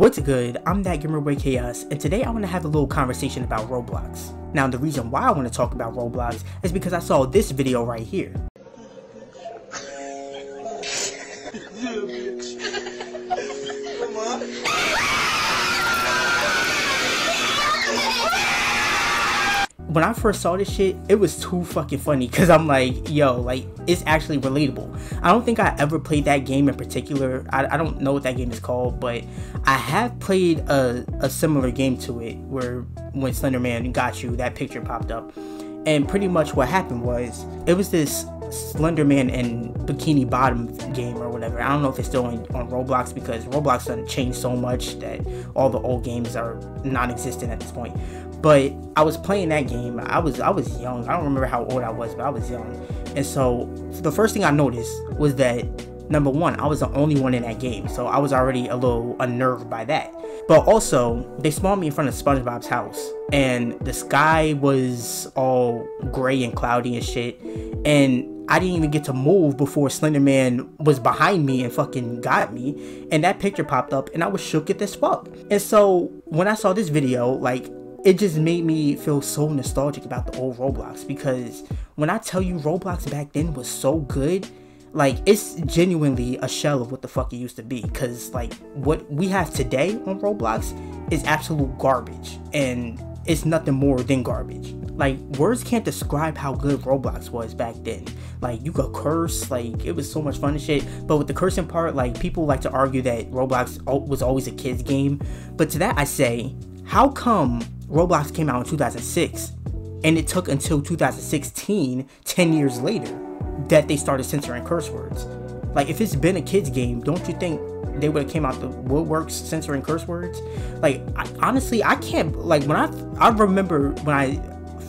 What's good? I'm ThatGam3rBoiKhaos, and today I want to have a little conversation about Roblox. Now the reason why I want to talk about Roblox is because I saw this video right here. When I first saw this shit, it was too fucking funny because I'm like, yo, like, it's actually relatable. I don't think I ever played that game in particular. I don't know what that game is called, but I have played a similar game to it where when Slenderman got you, that picture popped up. And pretty much what happened was, it was this Slenderman and Bikini Bottom game or whatever. I don't know if it's still on Roblox because Roblox done changed so much that all the old games are non-existent at this point. But I was playing that game. I was young. I don't remember how old I was, but I was young. And so the first thing I noticed was that, number one, I was the only one in that game, so I was already a little unnerved by that. But also, they spawned me in front of SpongeBob's house, and the sky was all gray and cloudy and shit, and I didn't even get to move before Slenderman was behind me and fucking got me, and that picture popped up, and I was shook at this fuck. And so when I saw this video, like, it just made me feel so nostalgic about the old Roblox, because when I tell you Roblox back then was so good, like, it's genuinely a shell of what the fuck it used to be, because like what we have today on Roblox is absolute garbage, and it's nothing more than garbage. Like, words can't describe how good Roblox was back then. Like, you could curse, like, it was so much fun and shit. But with the cursing part, like, people like to argue that Roblox was always a kid's game. But to that I say, how come Roblox came out in 2006 and it took until 2016, 10 years later, that they started censoring curse words? Like, if it's been a kid's game, don't you think they would have came out the woodworks censoring curse words? Like, honestly, I can't, like, when I remember when I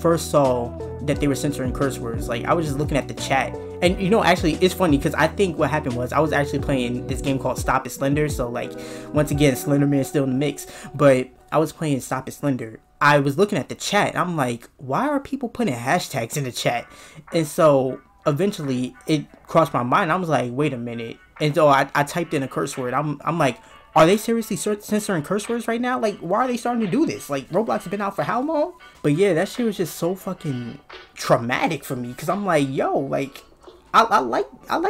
first saw that they were censoring curse words, like, I was just looking at the chat. And, you know, actually, it's funny because I think what happened was I was actually playing this game called Stop It Slender. So, like, once again, Slenderman's still in the mix, but I was playing Stop It Slender. I was looking at the chat and I'm like, why are people putting hashtags in the chat? And so eventually it crossed my mind. I was like, wait a minute. And so I typed in a curse word. I'm like, are they seriously censoring curse words right now? Like, why are they starting to do this? Like, Roblox has been out for how long? But yeah, that shit was just so fucking traumatic for me, because I'm like, yo, like, I like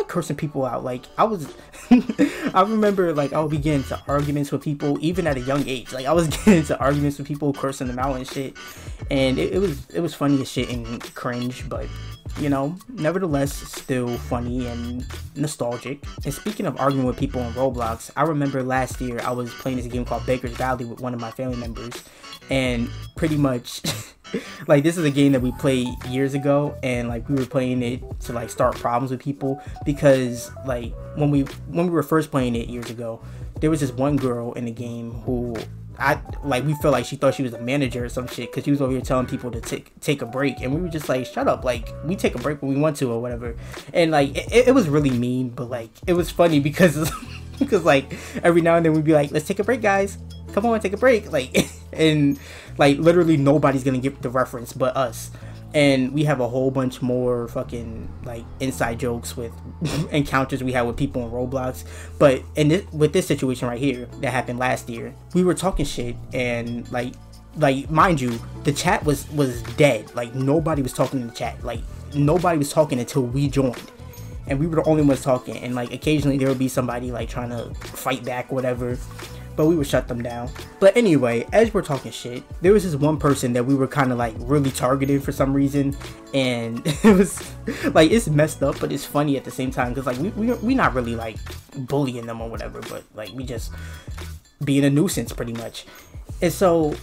cursing people out. Like, I was, I remember, like, I would be getting into arguments with people, even at a young age. Like, I was getting into arguments with people, cursing them out and shit. And it was funny as shit and cringe, but, you know, nevertheless, still funny and nostalgic. And speaking of arguing with people on Roblox, I remember last year I was playing this game called Baker's Valley with one of my family members, and pretty much, like, this is a game that we played years ago, and like we were playing it to like start problems with people, because like when we were first playing it years ago, there was this one girl in the game who we felt like she thought she was a manager or some shit, because she was over here telling people to take a break, and we were just like, shut up, like, we take a break when we want to or whatever. And like it was really mean, but like it was funny because because like every now and then we'd be like, let's take a break, guys, come on, take a break, like, and like literally nobody's gonna get the reference but us. And we have a whole bunch more fucking like inside jokes with encounters we had with people on Roblox. But with this situation right here that happened last year, we were talking shit, and like mind you, the chat was dead. Like, nobody was talking in the chat. Like, nobody was talking until we joined, and we were the only ones talking. And like occasionally there would be somebody like trying to fight back or whatever, but we would shut them down. But anyway, as we're talking shit, there was this one person that we were kind of like really targeted for some reason, and it was like, it's messed up, but it's funny at the same time, because like we're not really like bullying them or whatever, but like we just being a nuisance pretty much. And so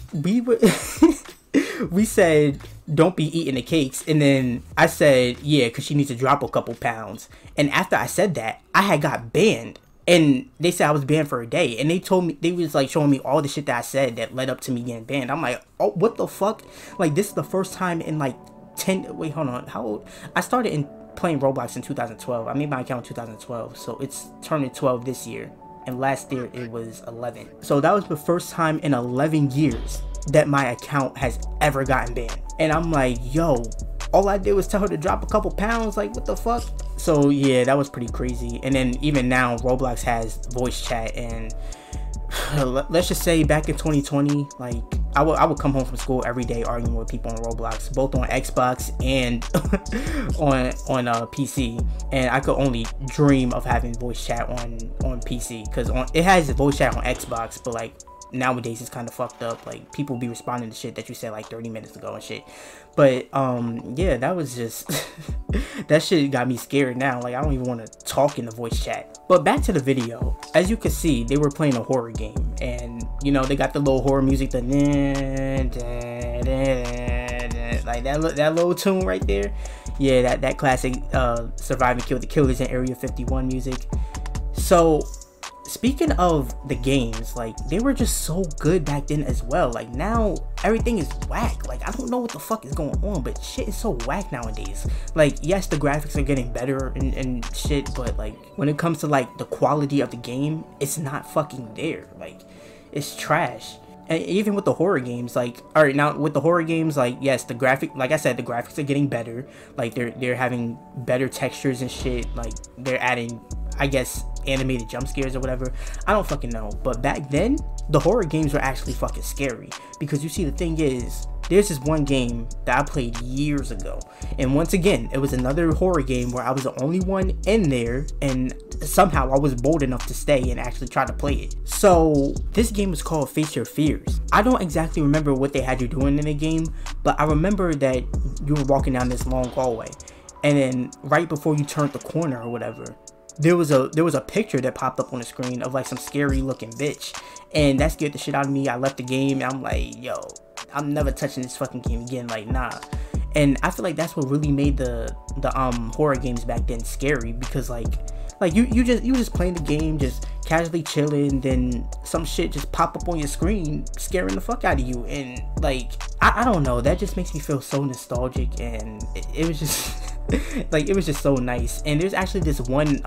we said, don't be eating the cakes. And then I said, yeah, because she needs to drop a couple pounds. And after I said that, I had got banned. And they said I was banned for a day, and they told me, they was like showing me all the shit that I said that led up to me getting banned. I'm like, oh, what the fuck? Like, this is the first time in like 10, wait, hold on, how old? I started playing Roblox in 2012. I made my account in 2012, so it's turning 12 this year, and last year it was 11. So that was the first time in 11 years that my account has ever gotten banned. And I'm like, yo, all I did was tell her to drop a couple pounds, like, what the fuck? So yeah, that was pretty crazy. And then even now Roblox has voice chat, and let's just say back in 2020, like I would come home from school every day arguing with people on Roblox, both on Xbox and on PC, and I could only dream of having voice chat on PC, because it has voice chat on Xbox, but like nowadays it's kind of fucked up, like people be responding to shit that you said like 30 minutes ago and shit. But yeah, that was just that shit got me scared now, like I don't even want to talk in the voice chat. But back to the video, as you can see, they were playing a horror game, and you know, they got the little horror music, the like that little tune right there. Yeah, that classic Survive and Kill the Killers in Area 51 music. So speaking of the games, like they were just so good back then as well. Like now everything is whack, like I don't know what the fuck is going on, but shit is so whack nowadays. Like yes, the graphics are getting better and shit, but like when it comes to like the quality of the game, it's not fucking there, like it's trash. And even with the horror games, like all right, now with the horror games, like yes, the graphic, like I said, the graphics are getting better, like they're having better textures and shit, like they're adding, I guess, animated jump scares or whatever, I don't fucking know. But back then the horror games were actually fucking scary, because you see, the thing is, there's this one game that I played years ago, and once again it was another horror game where I was the only one in there, and somehow I was bold enough to stay and actually try to play it. So this game was called Face Your Fears. I don't exactly remember what they had you doing in the game, but I remember that you were walking down this long hallway, and then right before you turned the corner or whatever, there was a picture that popped up on the screen of like some scary looking bitch, and that scared the shit out of me. I left the game, and I'm like, yo, I'm never touching this fucking game again, like nah. And I feel like that's what really made the horror games back then scary, because like you just playing the game, just casually chilling, then some shit just pop up on your screen scaring the fuck out of you. And like I don't know, that just makes me feel so nostalgic, and it was just like it was just so nice. And there's actually this one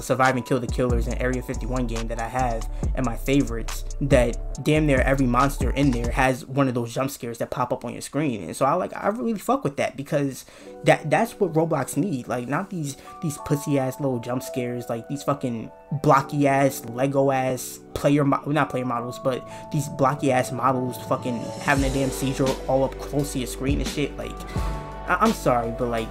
Survive and Kill the Killers in Area 51 game that I have in my favorites, that damn near every monster in there has one of those jump scares that pop up on your screen. And so I really fuck with that, because that's what Roblox need, like not these pussy ass little jump scares, like these fucking blocky ass Lego ass not player models, but these blocky ass models fucking having a damn seizure all up close to your screen and shit. Like I'm sorry, but like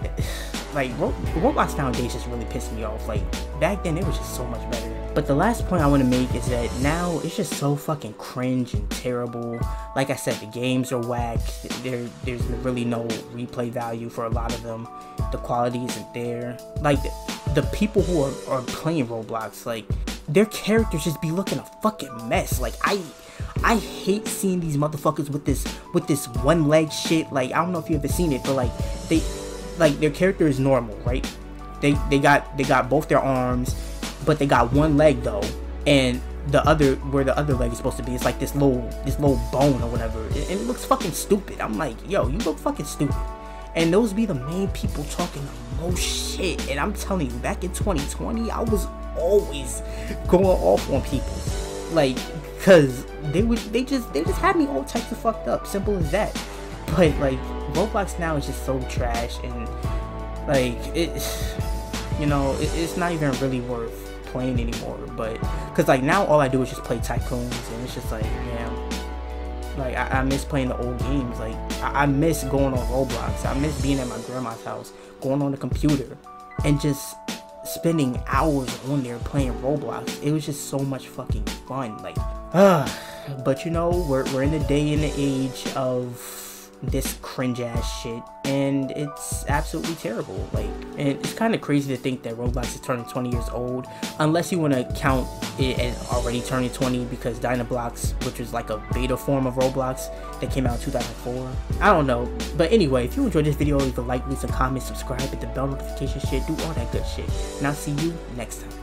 Roblox Foundations really pissed me off. Like back then it was just so much better. But the last point I want to make is that now it's just so fucking cringe and terrible. Like I said, the games are whack, there's really no replay value for a lot of them, the quality isn't there. Like the people who are playing Roblox, like their characters just be looking a fucking mess. Like I hate seeing these motherfuckers with this one leg shit. Like I don't know if you ever seen it, but like their character is normal, right? They got both their arms, but they got one leg though, and the other leg is supposed to be, it's like this little bone or whatever, and it looks fucking stupid. I'm like, yo, you look fucking stupid. And those be the main people talking the most shit. And I'm telling you, back in 2020, I was always going off on people, like, cause they just had me all types of fucked up, simple as that. But like Roblox now is just so trash, and like it's not even really worth playing anymore. But cause like now all I do is just play tycoons, and it's just like, damn, like I miss playing the old games. Like I miss going on Roblox, I miss being at my grandma's house, going on the computer and just spending hours on there playing Roblox. It was just so much fucking fun, like but you know, we're in the day and the age of this cringe ass shit, and it's absolutely terrible. Like, and it's kind of crazy to think that Roblox is turning 20 years old, unless you want to count it as already turning 20, because Dynablox, which is like a beta form of Roblox that came out in 2004, I don't know. But anyway, if you enjoyed this video, leave a like, leave some comments, subscribe, hit the bell notification shit, do all that good shit, and I'll see you next time.